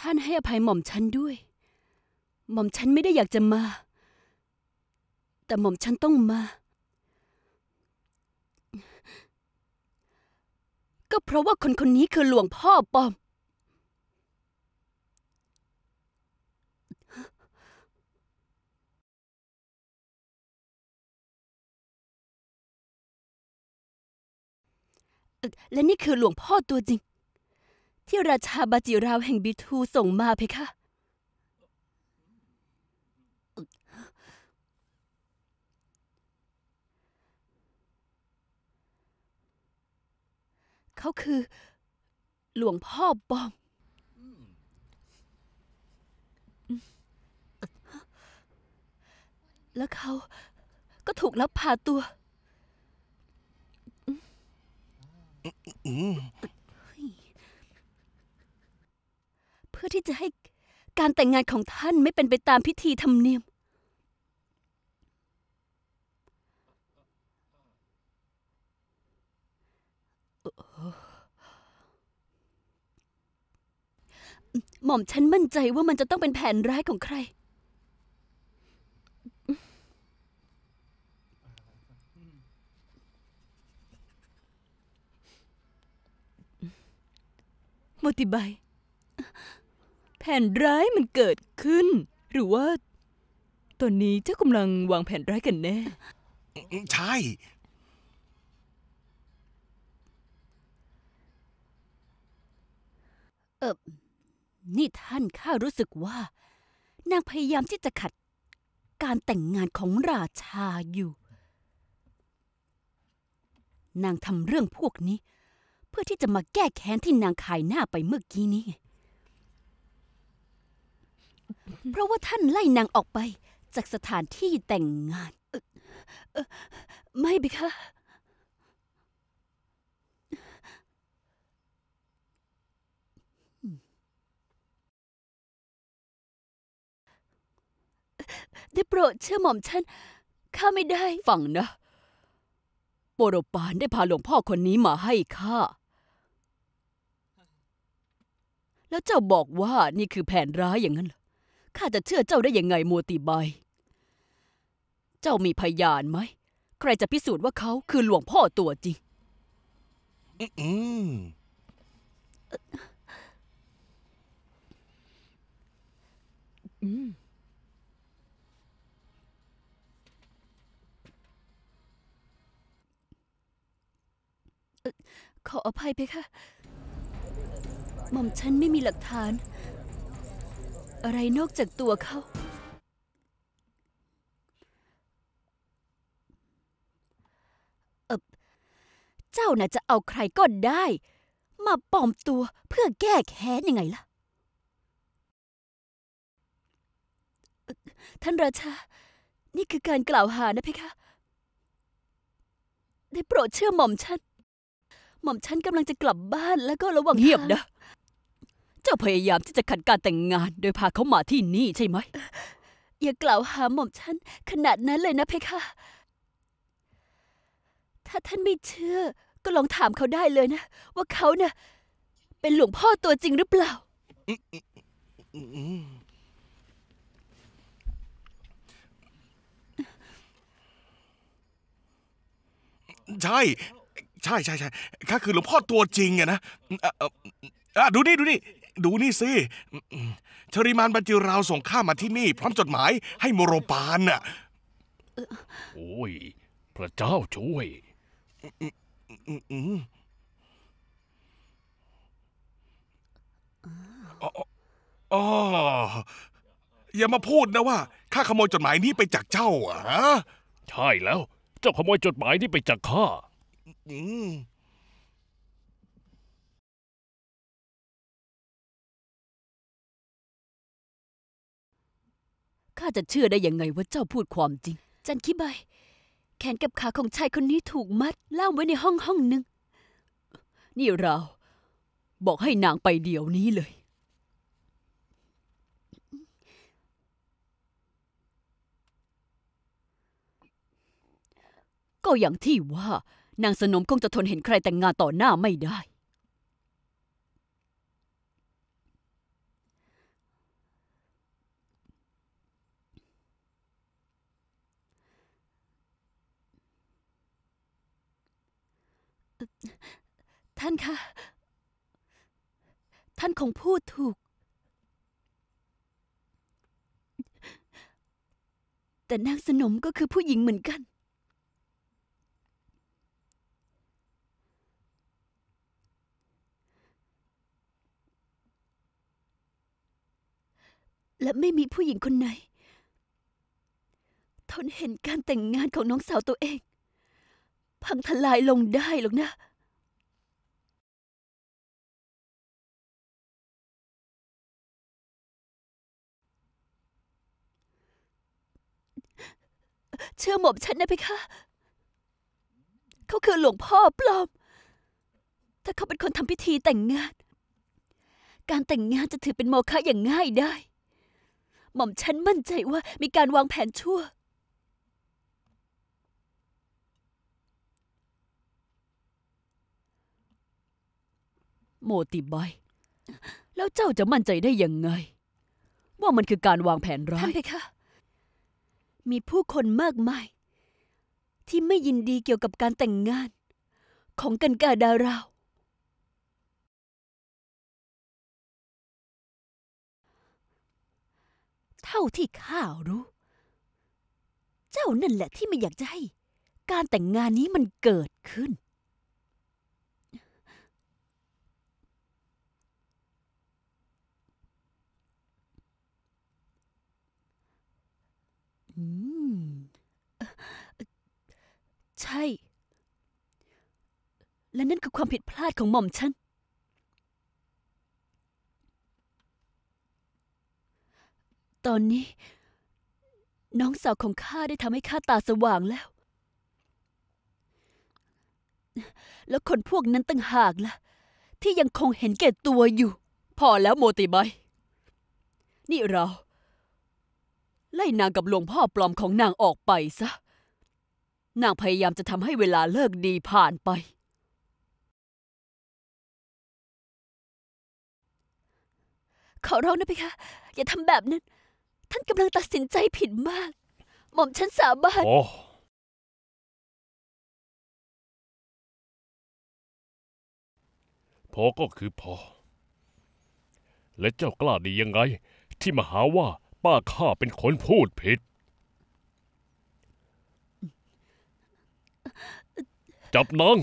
ท่านให้อภัยหม่อมฉันด้วยหม่อมฉันไม่ได้อยากจะมาแต่หม่อมฉันต้องมาก็เพราะว่าคนคนนี้คือหลวงพ่อปอมและนี่คือหลวงพ่อตัวจริงที่ราชาบาจิราวแห่งบีทูส่งมาเพคะเขาคือหลวงพ่อปอมแล้วเขาก็ถูกลักพาตัวเพื่อที่จะให้การแต่งงานของท่านไม่เป็นไปตามพิธีธรรมเนียมหม่อมฉันมั่นใจว่ามันจะต้องเป็นแผนร้ายของใครโมติบายแผนร้ายมันเกิดขึ้นหรือว่าตอนนี้เจ้ากำลังวางแผนร้ายกันแน่ใช่นี่ท่านข้ารู้สึกว่านางพยายามที่จะขัดการแต่งงานของราชาอยู่นางทำเรื่องพวกนี้เพื่อที่จะมาแก้แค้นที่นางขายหน้าไปเมื่อกี้นี้เพราะว่าท่านไล่นางออกไปจากสถานที่แต่งงานไม่เบคะได้โปรดเชื่อหม่อมฉันข้าไม่ได้ฟังนะโปรปานได้พาหลวงพ่อคนนี้มาให้ข้าแล้วเจ้าบอกว่านี่คือแผนร้ายอย่างนั้นเหรอข้าจะเชื่อเจ้าได้ยังไงโมติบายเจ้ามีพยานไหมใครจะพิสูจน์ว่าเขาคือหลวงพ่อตัวจริงขออภัยไปค่ะหม่อมฉันไม่มีหลักฐานอะไรนอกจากตัวเขาเจ้าน่ะจะเอาใครก็ได้มาปลอมตัวเพื่อแก้แค้นยังไงล่ะท่านราชานี่คือการกล่าวหานะเพคะได้โปรดเชื่อหม่อมฉันกำลังจะกลับบ้านแล้วก็ระวังเงียบนะเจ้าพยายามที่จะขัดการแต่งงานโดยพาเขามาที่นี่ใช่ไหมอย่ากล่าวหาหม่อมฉันขนาดนั้นเลยนะเพคะถ้าท่านไม่เชื่อก็ลองถามเขาได้เลยนะว่าเขาเนี่ยเป็นหลวงพ่อตัวจริงหรือเปล่าใช่ข้าคือหลวงพ่อตัวจริงอะนะดูนี่สิชริมานบรรจิราวส่งข้ามาที่นี่พร้อมจดหมายให้โมโรปานน่ะโอ้ยพระเจ้าช่วยอ๋ออย่ามาพูดนะว่าข้าขโมยจดหมายนี้ไปจากเจ้าอ่ะใช่แล้วเจ้าขโมยจดหมายนี้ไปจากข้าข้าจะเชื่อได้ยังไงว่าเจ้าพูดความจริงจันคิบายแขนกับขาของชายคนนี้ถูกมัดล่ามไว้ในห้องหนึ่งนี่เราบอกให้นางไปเดี๋ยวนี้เลยก็อย่างที่ว่านางสนมคงจะทนเห็นใครแต่งงานต่อหน้าไม่ได้ ท่านคะท่านคงพูดถูกแต่นางสนมก็คือผู้หญิงเหมือนกันและไม่มีผู้หญิงคนไหนทนเห็นการแต่งงานของน้องสาวตัวเองพังทลายลงได้หรอกนะเชื่อหม่อมฉันนะเพคะเขาคือหลวงพ่อปลอมถ้าเขาเป็นคนทำพิธีแต่งงานการแต่งงานจะถือเป็นโมฆะอย่างง่ายได้หม่อมฉันมั่นใจว่ามีการวางแผนชั่วโมติบายแล้วเจ้าจะมั่นใจได้ยังไงว่ามันคือการวางแผนร้ายท่านเพคะมีผู้คนมากมายที่ไม่ยินดีเกี่ยวกับการแต่งงานของกันกาดาราวเท่าที่ข้ารู้เจ้านั่นแหละที่ไม่อยากจะให้การแต่งงานนี้มันเกิดขึ้นใช่และนั่นคือความผิดพลาดของหม่อมฉันตอนนี้น้องสาวของข้าได้ทำให้ข้าตาสว่างแล้วแล้วคนพวกนั้นต่างหากล่ะที่ยังคงเห็นแก่ตัวอยู่พอแล้วโมติบัยนี่เราไล่นางกับหลวงพ่อปลอมของนางออกไปซะนางพยายามจะทำให้เวลาเลิกดีผ่านไปขอร้องนะพี่คะอย่าทำแบบนั้นท่านกำลังตัดสินใจผิดมากหม่อมฉันสาบานพอก็คือพอและเจ้ากล้าดียังไงที่มาหาว่าป้าข้าเป็นคนพูดผิดจับนาง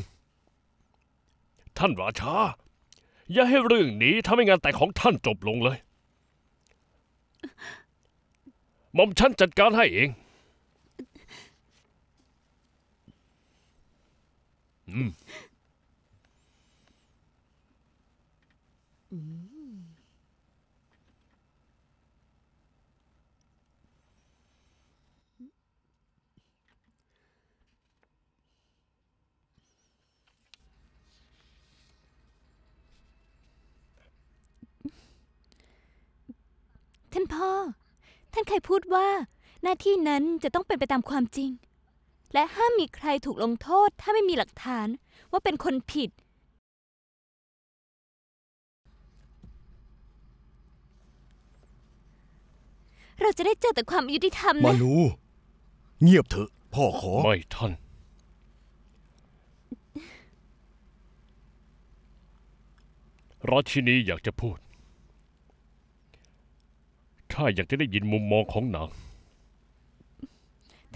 ท่านราชาอย่าให้เรื่องนี้ทำให้งานแต่งของท่านจบลงเลยหม่อมฉันจัดการให้เองท่านพ่อท่านเคยพูดว่าหน้าที่นั้นจะต้องเป็นไปตามความจริงและห้ามมีใครถูกลงโทษถ้าไม่มีหลักฐานว่าเป็นคนผิดเราจะได้เจอแต่ความยุติธรรมนะมาลูเงียบเถอะพ่อขอไม่ท่านราชินีอยากจะพูดข้าอยากจะได้ยินมุมมองของนาง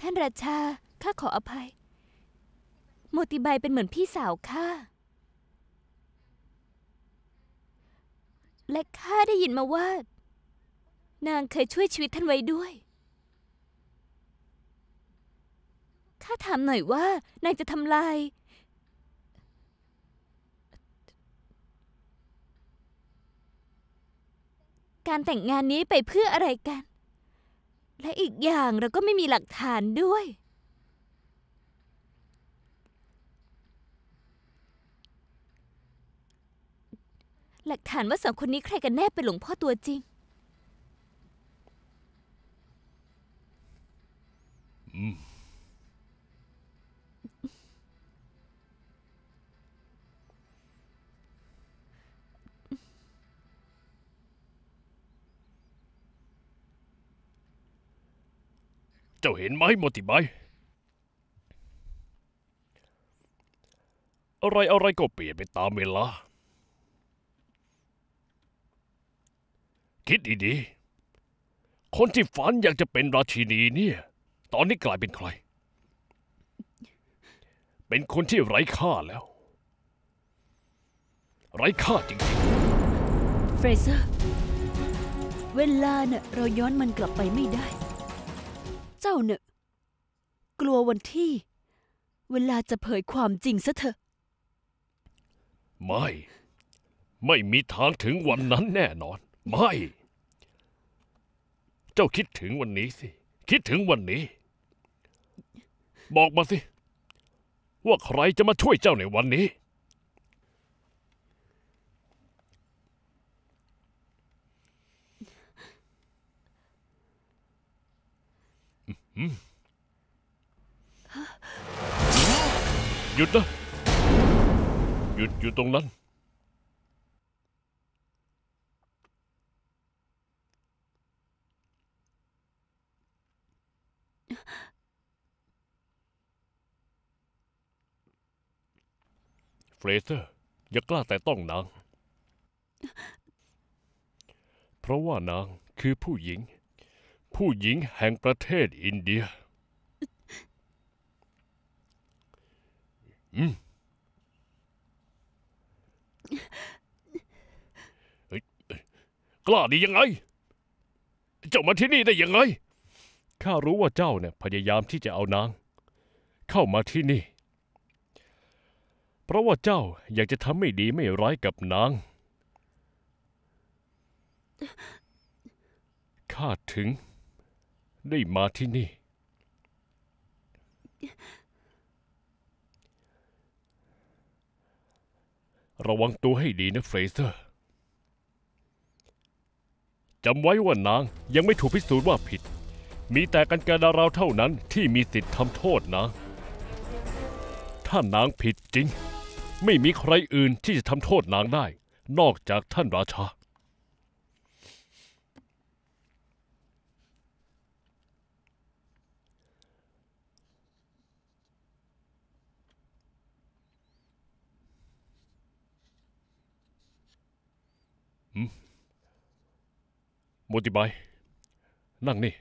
ท่านราชาข้าขออภัยโมติบัยเป็นเหมือนพี่สาวข้าและข้าได้ยินมาว่านางเคยช่วยชีวิตท่านไว้ด้วยข้าถามหน่อยว่านางจะทำลายการแต่งงานนี้ไปเพื่ออะไรกันและอีกอย่างเราก็ไม่มีหลักฐานด้วยหลักฐานว่าสองคนนี้ใครกันแน่เป็นหลวงพ่อตัวจริงเจ้าเห็นไหมโมติบัย อะไรอะไรก็เปลี่ยนไปตามเวลาคิดดีๆคนที่ฝันอยากจะเป็นราชินีเนี่ยตอนนี้กลายเป็นใครเป็นคนที่ไร้ค่าแล้วไร้ค่าจริงๆเฟรเซอร์เวลาเนี่ยเราย้อนมันกลับไปไม่ได้เจ้าเนี่ยกลัววันที่เวลาจะเผยความจริงซะเถอะไม่มีทางถึงวันนั้นแน่นอนไม่เจ้าคิดถึงวันนี้สิคิดถึงวันนี้บอกมาสิว่าใครจะมาช่วยเจ้าในวันนี้หยุดนะหยุดอยู่ตรงนั้นเฟรเซอร์อย่ากล้าแต่ต้องนางเพราะว่านางคือผู้หญิงแห่งประเทศอินเดียกล้าดียังไงเจ้ามาที่นี่ได้ยังไงข้ารู้ว่าเจ้าเนี่ยพยายามที่จะเอานางเข้ามาที่นี่เพราะว่าเจ้าอยากจะทำไม่ดีไม่ร้ายกับนางข้าถึงได้มาที่นี่ระวังตัวให้ดีนะเฟรเซอร์จำไว้ว่านางยังไม่ถูกพิสูจน์ว่าผิดมีแต่กันกาดาราวเท่านั้นที่มีสิทธิ์ทำโทษนะถ้านางผิดจริงไม่มีใครอื่นที่จะทำโทษนางได้นอกจากท่านราชาโมติบายนั่งนี่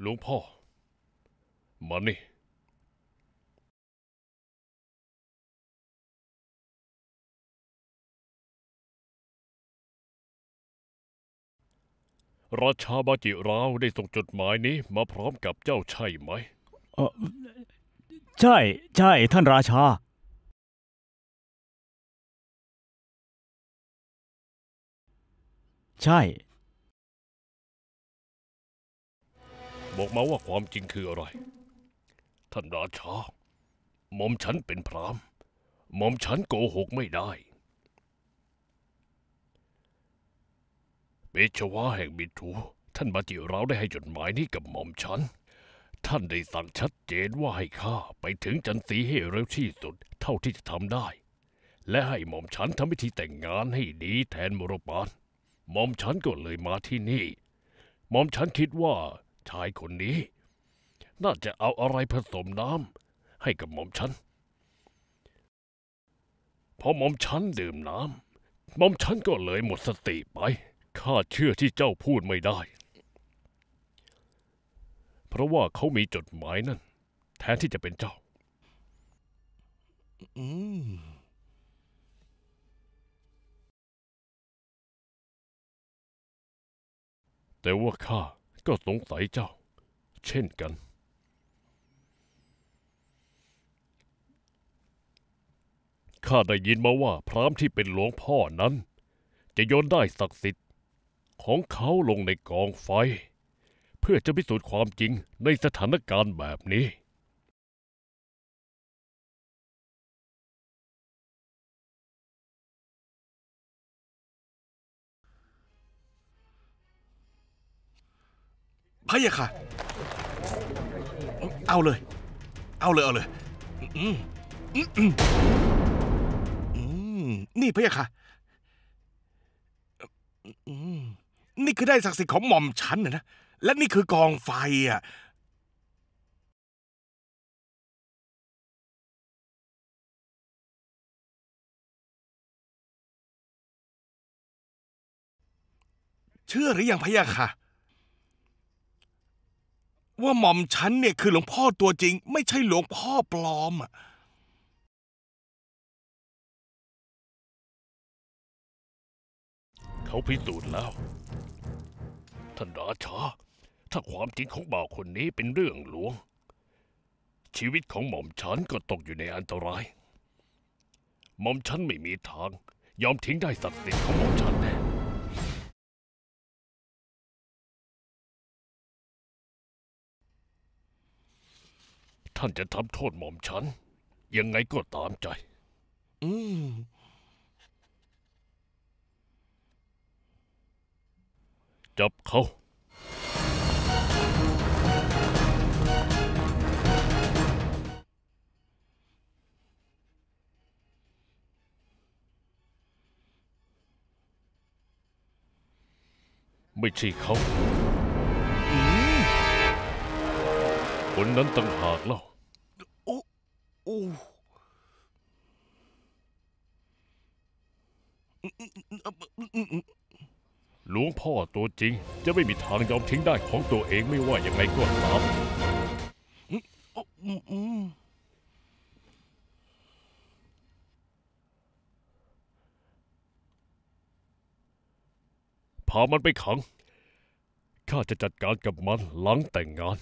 หลวงพ่อมานี่ราชาบาจิเราได้ส่งจดหมายนี้มาพร้อมกับเจ้าใช่ไหมใช่ท่านราชาใช่บอกมาว่าความจริงคืออะไรท่านราชาหม่อมฉันเป็นพราหมณ์หม่อมฉันโกหกไม่ได้เปชวาแห่งบิทูท่านบาจิเราได้ให้จดหมายนี้กับหม่อมฉันท่านได้สั่งชัดเจนว่าให้ข้าไปถึงจันทรีให้เร็วที่สุดเท่าที่จะทำได้และให้หม่อมฉันทำพิธีแต่งงานให้ดีแทนมรปานหม่อมฉันก็เลยมาที่นี่หม่อมฉันคิดว่าชายคนนี้น่าจะเอาอะไรผสมน้ำให้กับหม่อมฉันพอหม่อมฉันดื่มน้ำหม่อมฉันก็เลยหมดสติไปข้าเชื่อที่เจ้าพูดไม่ได้เพราะว่าเขามีจดหมายนั่นแทนที่จะเป็นเจ้าแต่ว่าข้าก็สงสัยเจ้าเช่นกันข้าได้ยินมาว่าพราหมณ์ที่เป็นหลวงพ่อนั้นจะโยนได้ศักดิ์สิทธิ์ของเขาลงในกองไฟเพื่อจะพิสูจน์ความจริงในสถานการณ์แบบนี้ พะยะค่ะเอาเลยเอาเลยเอาเลยนี่พะยะค่ะนี่คือได้ศักดิ์ศรีของหม่อมฉันนะและนี่คือกองไฟอ่ะเชื่อหรือยังพะยะค่ะว่าหม่อมฉันเนี่ยคือหลวงพ่อตัวจริงไม่ใช่หลวงพ่อปลอมอ่ะเขาพิสูจน์แล้วท่านราชาถ้าความจริงของบ่าวคนนี้เป็นเรื่องลวงชีวิตของหม่อมฉันก็ตกอยู่ในอันตรายหม่อมฉันไม่มีทางยอมทิ้งได้ศักดิ์ศรีของหม่อมฉันแน่ท่านจะทำโทษหม่อมฉันยังไงก็ตามใจจับเขาไม่ใช่เขาคนนั้นต่างหากแล้วหลวงพ่อตัวจริงจะไม่มีทางยอมทิ้งได้ของตัวเองไม่ว่าอย่างไรก็ตามพามันไปขังข้าจะจัดการกับมันหลังแต่งงาน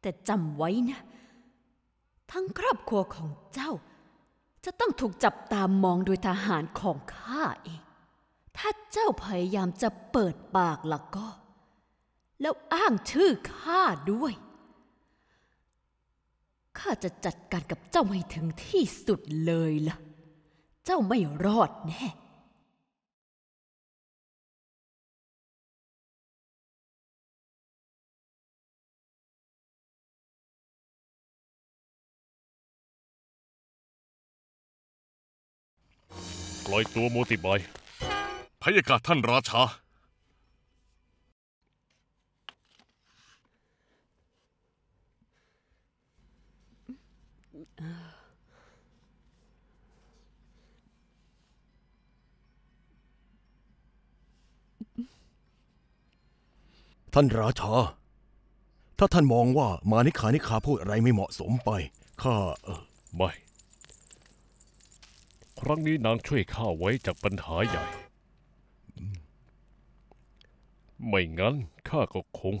แต่จำไว้นะทั้งครอบครัวของเจ้าจะต้องถูกจับตามองโดยทหารของข้าเองถ้าเจ้าพยายามจะเปิดปากล่ะก็แล้วอ้างชื่อข้าด้วยข้าจะจัดการกับเจ้าให้ถึงที่สุดเลยล่ะเจ้าไม่รอดแน่ปล่อยตัวโมติบายพยากาศท่านราชาท่านราชาถ้าท่านมองว่ามานิคานิคาพูดอะไรไม่เหมาะสมไปข้าไม่ครั้งนี้นางช่วยข้าไว้จากปัญหาใหญ่ไม่งั้นข้าก็คง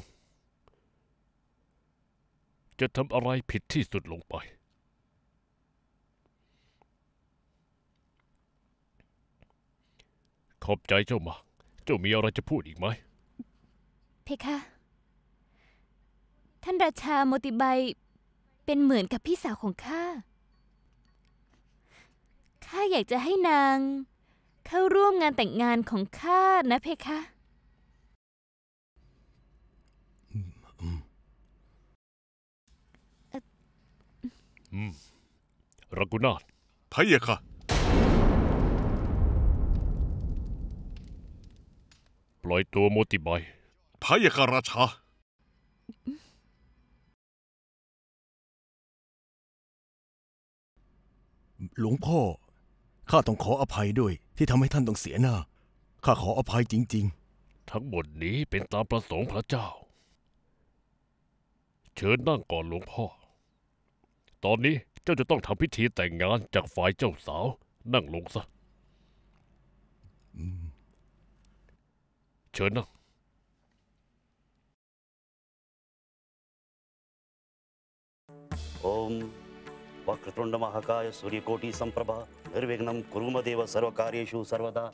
จะทำอะไรผิดที่สุดลงไปขอบใจเจ้ามาเจ้ามีอะไรจะพูดอีกไหมเพคะท่านราชาโมติบัยเป็นเหมือนกับพี่สาวของข้าข้าอยากจะให้นางเข้าร่วมงานแต่งงานของข้านะเพคะรักุณาถพะยะค่ะปล่อยตัวโมติบัยพะยะค่ะราชาหลวงพ่อข้าต้องขออภัยด้วยที่ทำให้ท่านต้องเสียหน้าข้าขออภัยจริงๆทั้งหมดนี้เป็นตามประสงค์พระเจ้าเชิญนั่งก่อนหลวงพ่อตอนนี้เจ้าจะต้องทำพิธีแต่งงานจากฝ่ายเจ้าสาวนั่งลงซะเชิญนั่งโอมวัครตุนดมหากายสุริโกติสัมปราภนิรเวกนัมกุรุมเดวะสรวการิเยชูสรวดา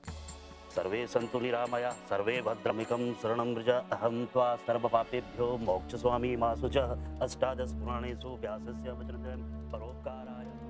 สรเวสันตุนิรามายาสรเวภัตรมิคัมสรนัมรจาอหัมตวาสรบปาปิโยโมกชสวามีมาสุจาอัสตาดสปุราเนสุยาสสยามจนเดมปโรกการาย